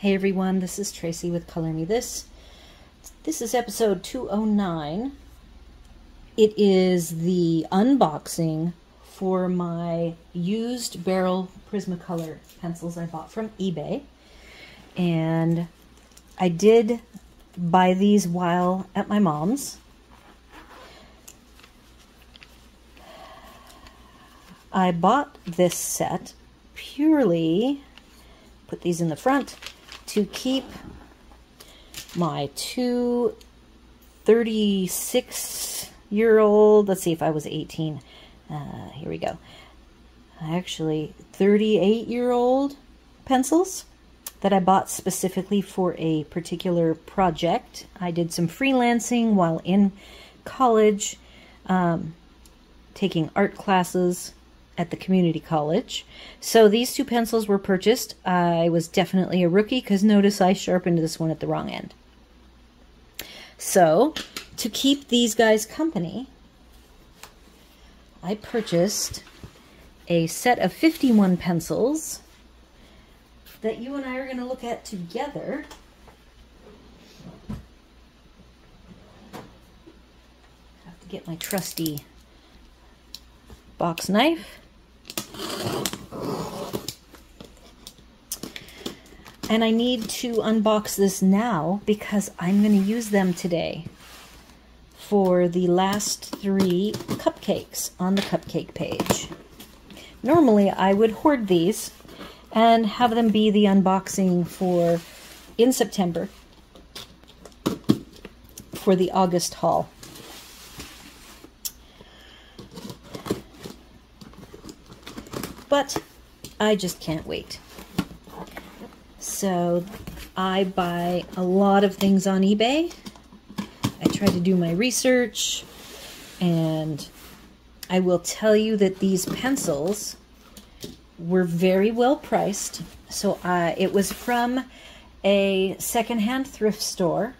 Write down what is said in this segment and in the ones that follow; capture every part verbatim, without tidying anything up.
Hey everyone, this is Tracy with Color Me This. This is episode two oh nine. It is the unboxing for my used Berol Prismacolor pencils I bought from eBay. And I did buy these while at my mom's. I bought this set purely, put these in the front, to keep my two thirty-six-year-old, let's see if I was eighteen, uh, here we go, actually thirty-eight-year-old pencils that I bought specifically for a particular project. I did some freelancing while in college, um, taking art classes at the community college. So these two pencils were purchased. I was definitely a rookie because notice I sharpened this one at the wrong end. So to keep these guys company, I purchased a set of fifty-one pencils that you and I are going to look at together. Have to get my trusty box knife. And I need to unbox this now because I'm going to use them today for the last three cupcakes on the cupcake page. Normally I would hoard these and have them be the unboxing for in September for the August haul. But I just can't wait. So I buy a lot of things on eBay. I try to do my research, and I will tell you that these pencils were very well priced. So uh, it was from a secondhand thrift store,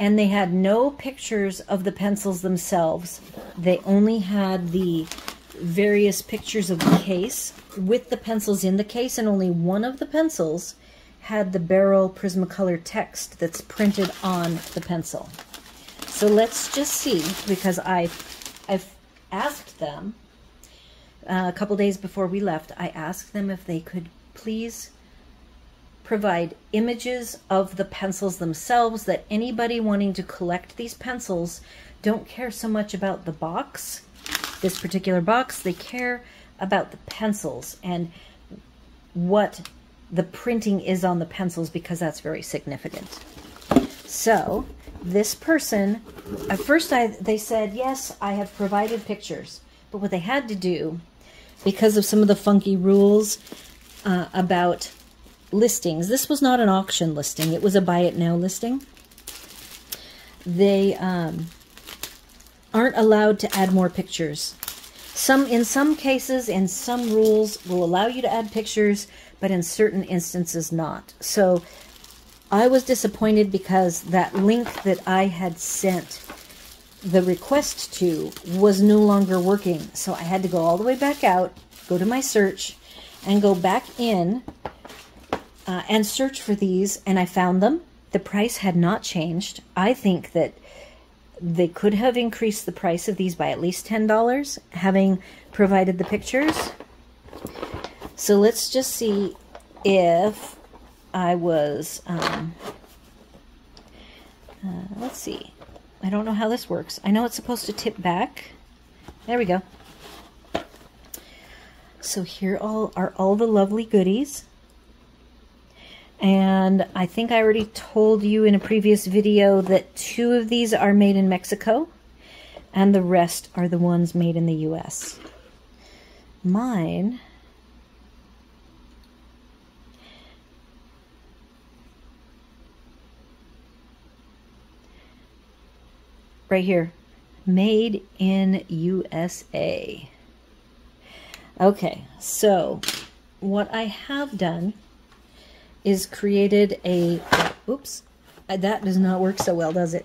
and they had no pictures of the pencils themselves. They only had the various pictures of the case with the pencils in the case, and only one of the pencils had the Berol Prismacolor text that's printed on the pencil. So let's just see, because I've, I've asked them uh, a couple days before we left, I asked them if they could please provide images of the pencils themselves, that anybody wanting to collect these pencils don't care so much about the box, this particular box. They care about the pencils and what the printing is on the pencils, because that's very significant. So this person, at first I, they said, yes, I have provided pictures, but what they had to do, because of some of the funky rules uh, about listings, this was not an auction listing, it was a buy it now listing. They, um, aren't allowed to add more pictures. Some, in some cases, in some rules will allow you to add pictures, but in certain instances not. So I was disappointed because that link that I had sent the request to was no longer working. So I had to go all the way back out, go to my search, and go back in uh, and search for these, and I found them. The price had not changed. I think that they could have increased the price of these by at least ten dollars, having provided the pictures. So let's just see if I was, um, uh, let's see. I don't know how this works. I know it's supposed to tip back. There we go. So here all are all the lovely goodies. And I think I already told you in a previous video that two of these are made in Mexico, and the rest are the ones made in the U S. Mine right here, made in U S A. Okay, so what I have done is created a, oops, that does not work so well, does it?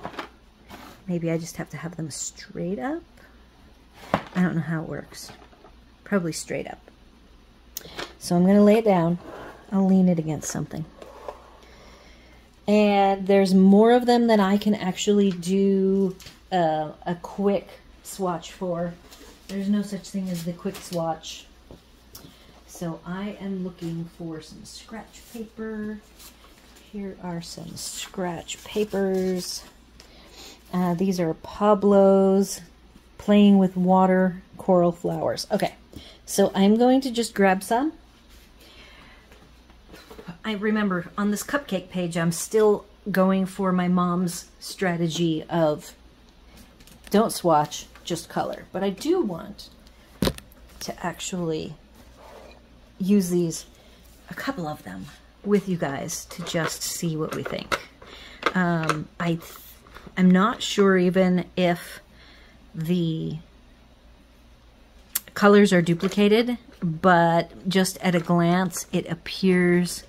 Maybe I just have to have them straight up. I don't know how it works. Probably straight up. So I'm going to lay it down. I'll lean it against something. and there's more of them than I can actually do uh, a quick swatch for. There's no such thing as the quick swatch. So I am looking for some scratch paper. Here are some scratch papers. Uh, these are Pueblos, Playing with Water, Coral Flowers. Okay, so I'm going to just grab some. I remember on this cupcake page, I'm still going for my mom's strategy of don't swatch, just color. But I do want to actually use these, a couple of them, with you guys to just see what we think. Um, I th I'm not sure even if the colors are duplicated, but just at a glance, it appears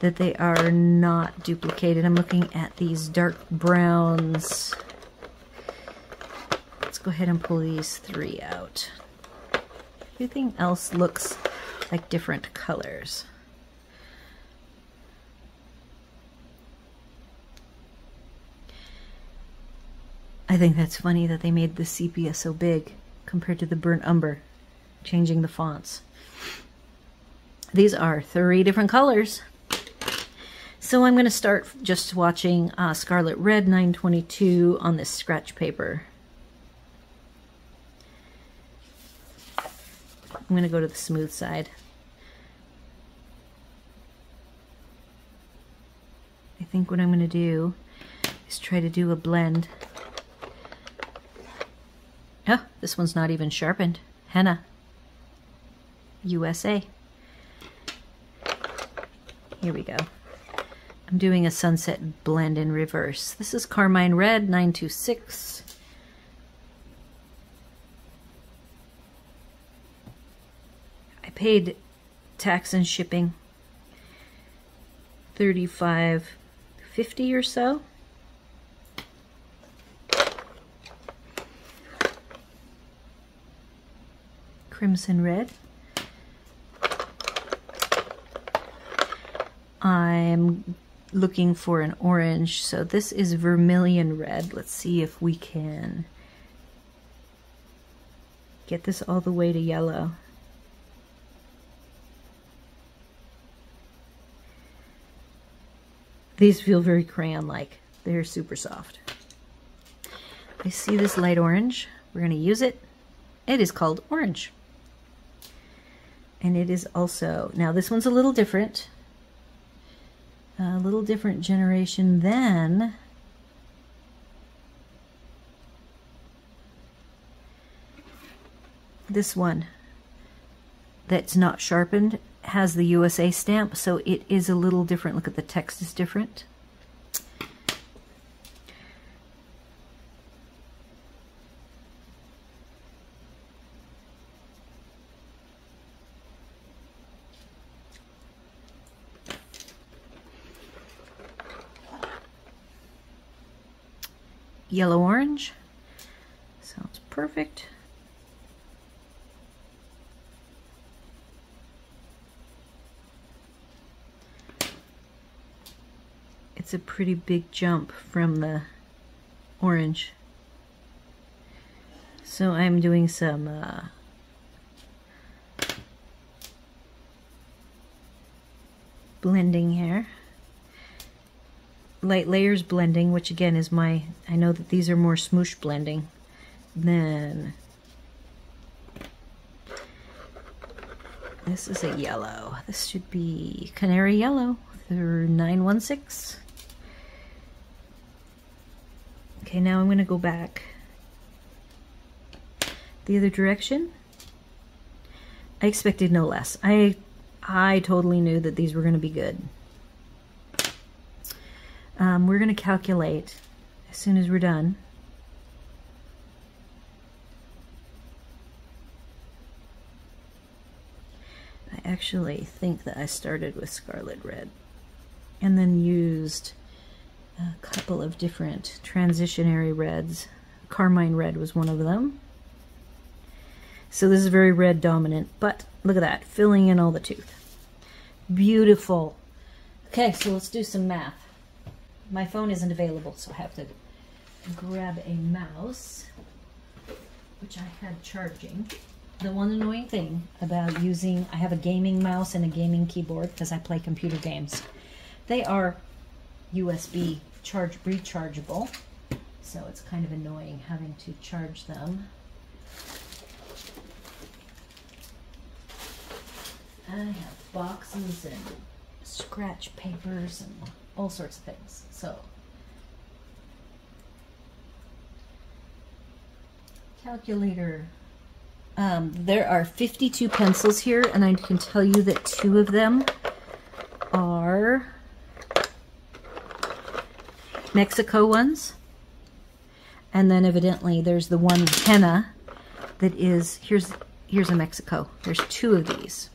that they are not duplicated. I'm looking at these dark browns. Let's go ahead and pull these three out. Everything else looks like different colors. I think that's funny that they made the sepia so big compared to the burnt umber, changing the fonts. These are three different colors. So I'm going to start just swatching uh, Scarlet Red nine twenty-two on this scratch paper. I'm going to go to the smooth side. I think what I'm going to do is try to do a blend. Oh, this one's not even sharpened. Henna. U S A. Here we go. I'm doing a sunset blend in reverse. This is Carmine Red nine two six. I paid tax and shipping thirty-five fifty or so. Crimson Red. I'm looking for an orange, so this is Vermilion Red. Let's see if we can get this all the way to yellow. These feel very crayon-like. They're super soft. I see this light orange. We're going to use it. It is called Orange. And it is also, now this one's a little different, a little different generation than this one that's not sharpened, has the U S A stamp, so it is a little different. Look at the text is different. Yellow-orange. Sounds perfect. It's a pretty big jump from the orange. So I'm doing some uh, blending here. Light layers blending, which again is my, I know that these are more smoosh blending than, this is a yellow. This should be Canary Yellow through nine one six. Okay, now I'm going to go back the other direction. I expected no less. I, I totally knew that these were going to be good. Um, we're going to calculate as soon as we're done. I actually think that I started with Scarlet Red and then used a couple of different transitionary reds. Carmine Red was one of them. So this is very red dominant, but look at that, filling in all the tooth. Beautiful. Okay, so let's do some math. my phone isn't available, so I have to grab a mouse, which I had charging. The one annoying thing about using, I have a gaming mouse and a gaming keyboard because I play computer games. They are U S B charge rechargeable, so it's kind of annoying having to charge them. I have boxes and scratch papers and all sorts of things, so. Calculator. Um, there are fifty-two pencils here, and I can tell you that two of them are Mexico ones. And then evidently there's the one henna that is, here's, here's a Mexico. There's two of these.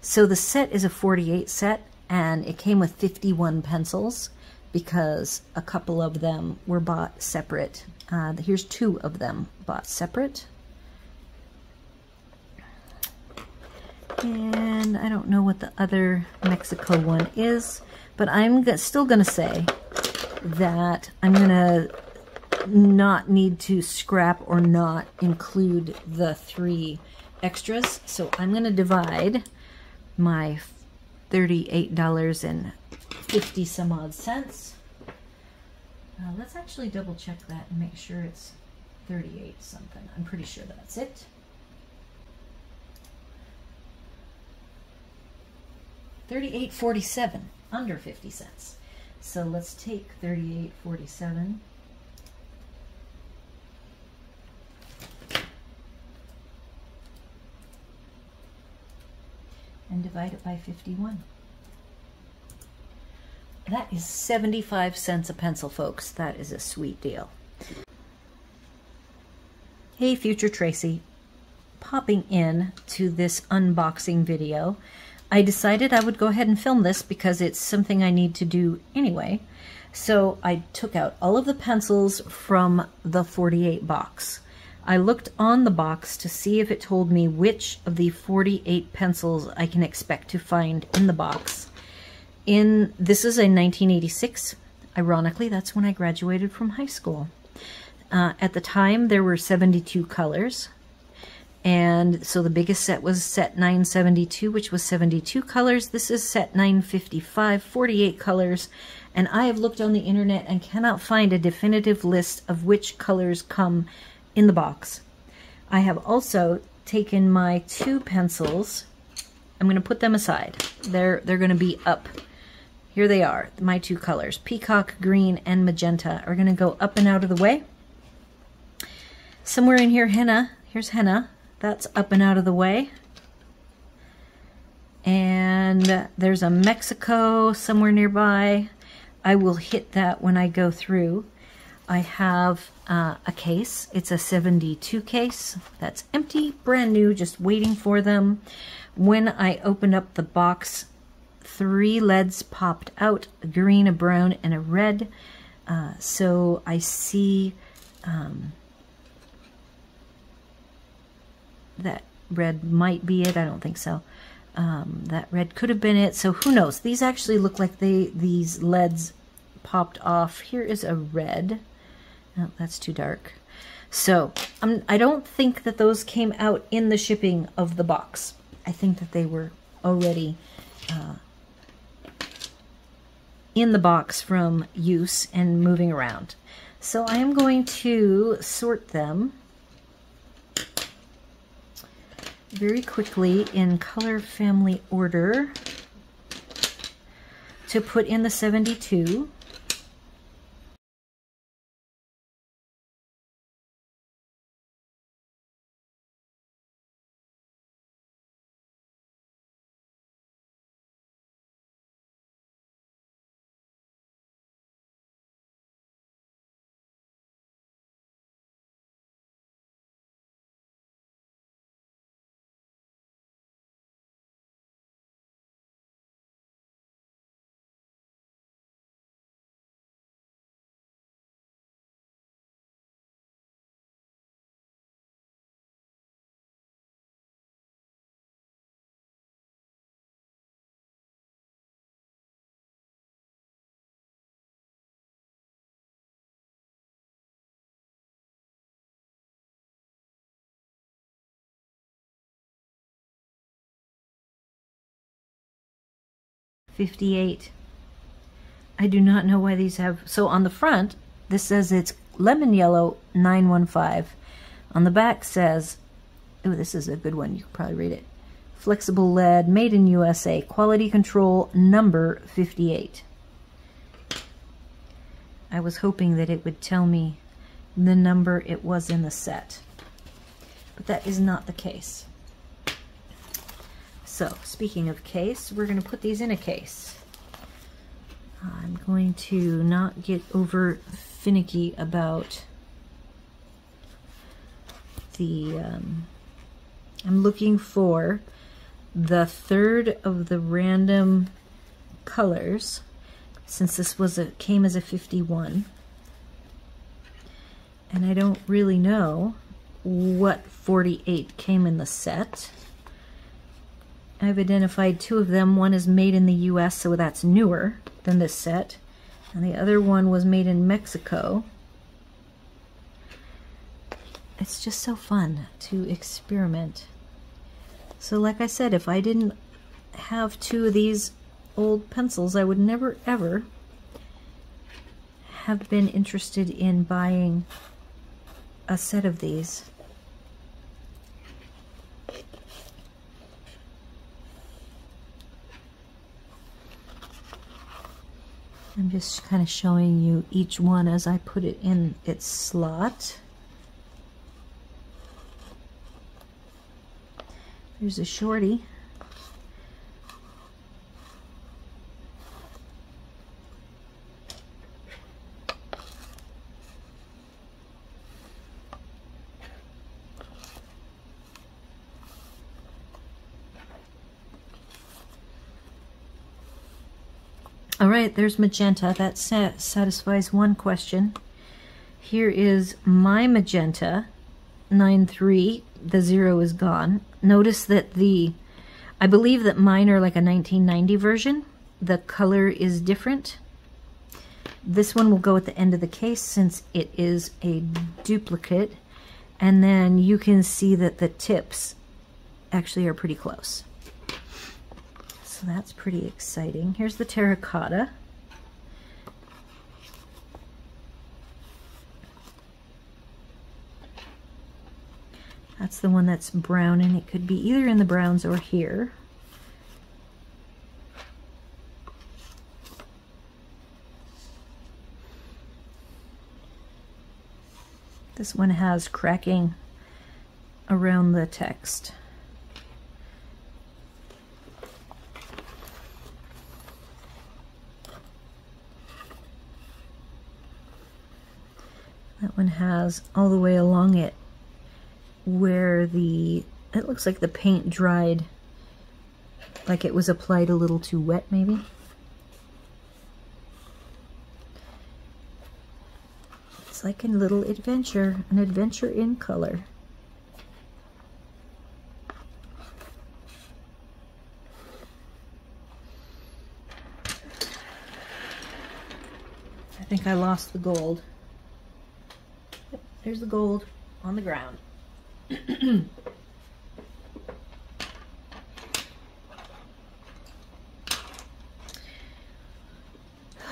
So the set is a forty-eight set, and it came with fifty-one pencils because a couple of them were bought separate. Uh, here's two of them bought separate. And I don't know what the other Mexico one is, but I'm g- still going to say that I'm going to not need to scrap or not include the three extras. So I'm going to divide my thirty-eight dollars and fifty some odd cents. Uh, let's actually double check that and make sure it's thirty-eight something. I'm pretty sure that's it. thirty-eight forty-seven, under fifty cents. So let's take thirty-eight forty-seven. And divide it by fifty-one. That is seventy-five cents a pencil, folks. That is a sweet deal. Hey, Future Tracy. Popping in to this unboxing video. I decided I would go ahead and film this because it's something I need to do anyway. So I took out all of the pencils from the forty-eight box. I looked on the box to see if it told me which of the forty-eight pencils I can expect to find in the box. In this is a nineteen eighty-six. Ironically, that's when I graduated from high school. Uh, at the time, there were seventy-two colors. And so the biggest set was set nine seventy-two, which was seventy-two colors. This is set nine fifty-five, forty-eight colors. And I have looked on the internet and cannot find a definitive list of which colors come in the box. I have also taken my two pencils. I'm going to put them aside. They're, they're going to be up. Here they are, my two colors. Peacock green and magenta are going to go up and out of the way. Somewhere in here, henna. Here's henna. That's up and out of the way. And there's a Mexico somewhere nearby. I will hit that when I go through. I have uh, a case. It's a seventy-two case. That's empty, brand new, just waiting for them. When I opened up the box, three leads popped out, a green, a brown, and a red. Uh, so I see um, that red might be it. I don't think so. Um, that red could have been it. So who knows? These actually look like they these leads popped off. Here is a red. No, that's too dark. So um, I don't think that those came out in the shipping of the box. I think that they were already uh, in the box from use and moving around. So I am going to sort them very quickly in color family order to put in the seventy-two. fifty-eight. I do not know why these have... So on the front, this says it's lemon yellow nine one five. On the back says... Oh, this is a good one. You can probably read it. Flexible lead, made in U S A, quality control number fifty-eight. I was hoping that it would tell me the number it was in the set, but that is not the case. So, speaking of case, we're going to put these in a case. I'm going to not get over finicky about the... Um, I'm looking for the third of the random colors, since this was a came as a fifty-one, and I don't really know what forty-eight came in the set. I've identified two of them. One is made in the U S, so that's newer than this set, and the other one was made in Mexico. It's just so fun to experiment. So like I said, if I didn't have two of these old pencils, I would never ever have been interested in buying a set of these. I'm just kind of showing you each one as I put it in its slot. Here's a shorty. All right, there's magenta. That sat satisfies one question. Here is my magenta, nine three. The zero is gone. Notice that the, I believe that mine are like a nineteen ninety version. The color is different. This one will go at the end of the case since it is a duplicate. And then you can see that the tips actually are pretty close. So that's pretty exciting. Here's the terracotta. That's the one that's brown, and it could be either in the browns or here. This one has cracking around the text. That one has all the way along it where the, it looks like the paint dried, like it was applied a little too wet maybe. It's like a little adventure, an adventure in color. I think I lost the gold. There's the gold on the ground. All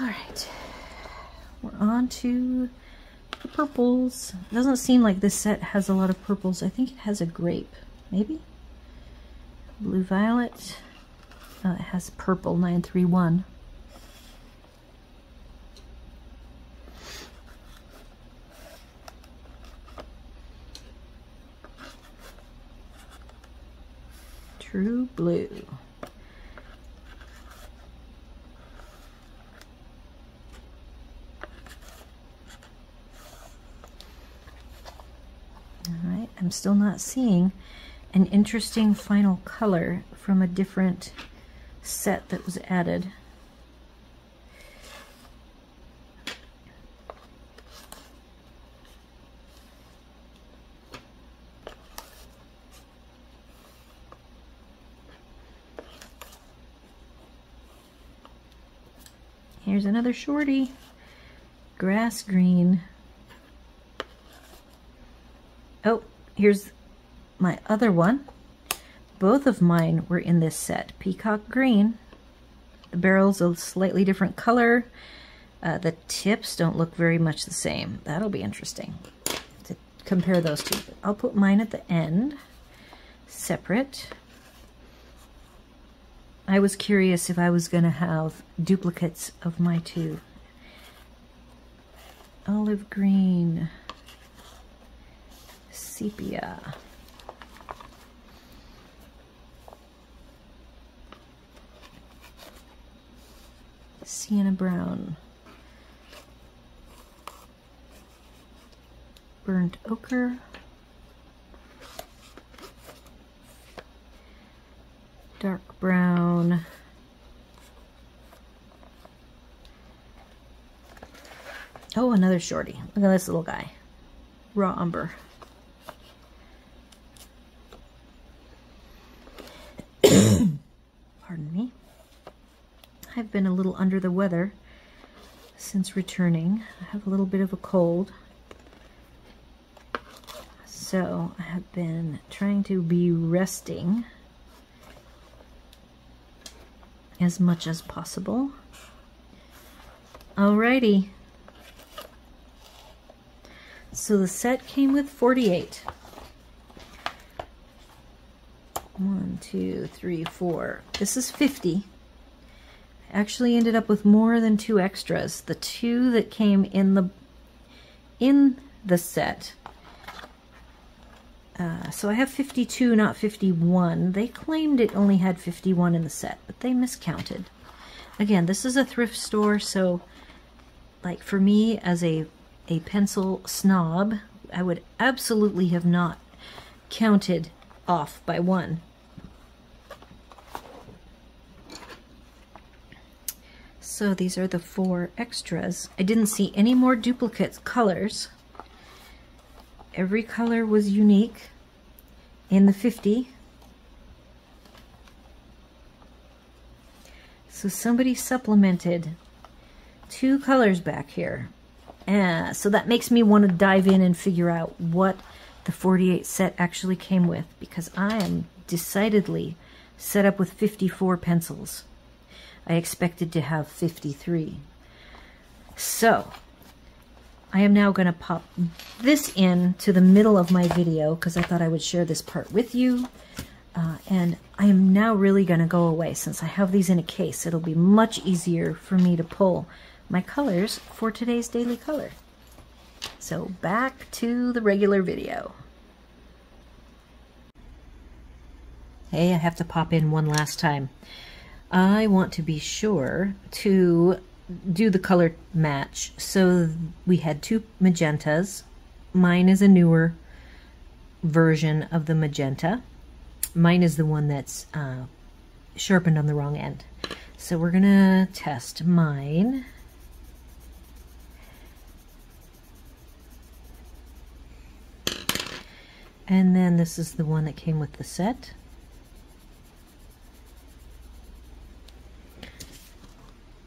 right, we're on to the purples. It doesn't seem like this set has a lot of purples. I think it has a grape, maybe? Blue violet. Oh, it has purple, nine three one. True blue. All right, I'm still not seeing an interesting final color from a different set that was added. Here's another shorty, grass green. Oh, here's my other one. Both of mine were in this set, peacock green The barrel's a slightly different color. Uh, the tips don't look very much the same. That'll be interesting to compare those two. I'll put mine at the end, separate. I was curious if I was going to have duplicates of my two. Olive green, sepia. Sienna brown, burnt ochre, dark brown, oh, another shorty, look at this little guy, raw umber. Pardon me. I've been a little under the weather since returning. I have a little bit of a cold. So I have been trying to be resting as much as possible. Alrighty. So the set came with forty-eight. One, two, three, four. This is fifty. Actually ended up with more than two extras. The two that came in the in the set. Uh, so I have fifty-two, not fifty-one. They claimed it only had fifty-one in the set, but they miscounted. Again, this is a thrift store, so like for me as a, a pencil snob, I would absolutely have not counted off by one. So these are the four extras. I didn't see any more duplicate colors. Every color was unique in the fifty. So somebody supplemented two colors back here. Uh, so that makes me want to dive in and figure out what the forty-eight set actually came with, because I am decidedly set up with fifty-four pencils. I expected to have fifty-three. So I am now going to pop this in to the middle of my video because I thought I would share this part with you. Uh, and I am now really going to go away since I have these in a case. It'll be much easier for me to pull my colors for today's daily color. So back to the regular video. Hey, I have to pop in one last time. I want to be sure to do the color match. So we had two magentas. Mine is a newer version of the magenta. Mine is the one that's uh, sharpened on the wrong end. So we're gonna test mine. And then this is the one that came with the set.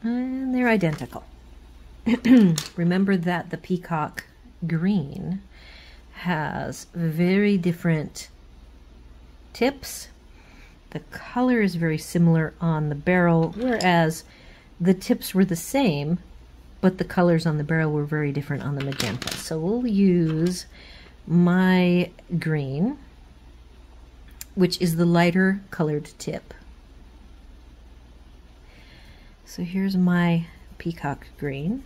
And they're identical. Remember that the peacock green has very different tips. The color is very similar on the barrel, whereas the tips were the same, but the colors on the barrel were very different on the magenta. So we'll use my green, which is the lighter colored tip. So here's my peacock green.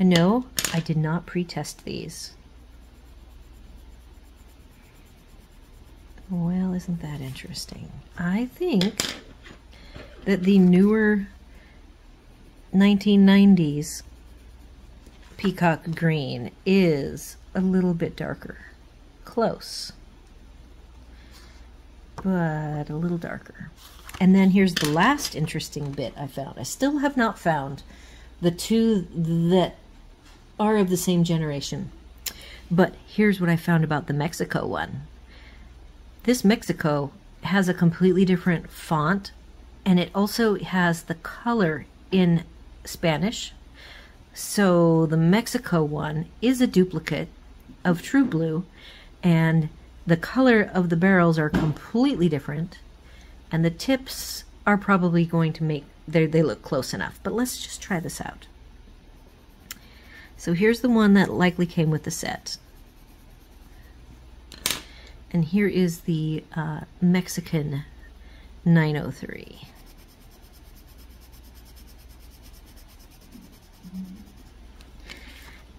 And no, I did not pre-test these. Well, isn't that interesting? I think that the newer nineteen nineties peacock green is a little bit darker. Close, but a little darker. And then here's the last interesting bit I found. I still have not found the two that are of the same generation. But here's what I found about the Mexico one. This Mexico has a completely different font, and it also has the color in Spanish. So the Mexico one is a duplicate of True Blue, and the color of the barrels are completely different. and the tips are probably going to make, they look close enough, but let's just try this out. So here's the one that likely came with the set. And here is the uh, Mexican nine oh three.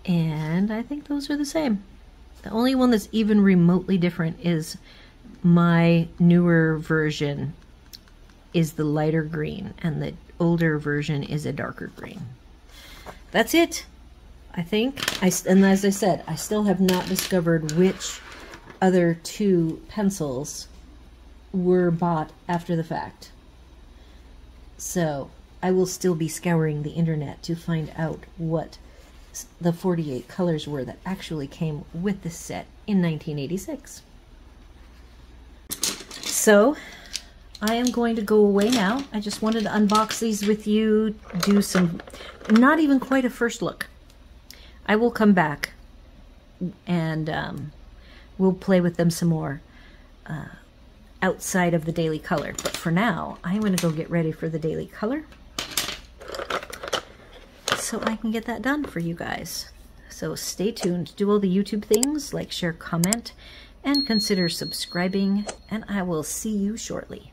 And I think those are the same. The only one that's even remotely different is my newer version is the lighter green, and the older version is a darker green. That's it, I think. I, and as I said, I still have not discovered which other two pencils were bought after the fact. So I will still be scouring the internet to find out what the forty-eight colors were that actually came with this set in nineteen eighty-six. So I am going to go away now. I just wanted to unbox these with you, do some, not even quite a first look. I will come back and um, we'll play with them some more uh, outside of the daily color. But for now, I'm going to go get ready for the daily color so I can get that done for you guys. So stay tuned. Do all the YouTube things like share, comment, and consider subscribing, and I will see you shortly.